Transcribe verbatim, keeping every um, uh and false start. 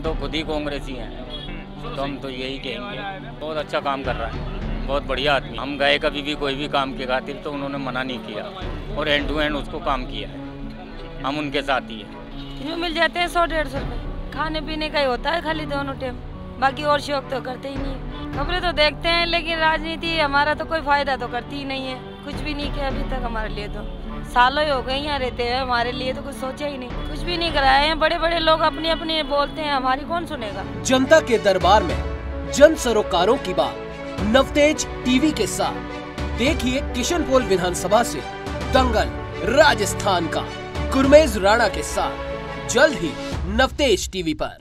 हम तो खुद ही कांग्रेसी हैं, तो हम तो यही कहेंगे। बहुत अच्छा काम कर रहा है, बहुत बढ़िया आदमी। हम गए कभी भी कोई भी काम के खातिर तो उन्होंने मना नहीं किया और एंड टू एंड उसको काम किया है। हम उनके साथ ही हैं। जो मिल जाते हैं सौ डेढ़ सौ रुपये खाने पीने का ही होता है खाली दोनों टाइम, बाकी और शौक तो करते ही नहीं। खबरें तो देखते हैं लेकिन राजनीति हमारा तो कोई फायदा तो करती ही नहीं है, कुछ भी नहीं किया अभी तक हमारे लिए। तो सालों ही हो गए यहाँ रहते हैं, हमारे लिए तो कुछ सोचा ही नहीं, कुछ भी नहीं कराया है। बड़े बड़े लोग अपने अपने बोलते हैं, हमारी कौन सुनेगा। जनता के दरबार में जन सरोकारों की बात नवतेज टीवी के साथ देखिए। किशनपोल विधानसभा से दंगल राजस्थान का गुरमेज़ राणा के साथ जल्द ही नवतेज टीवी पर।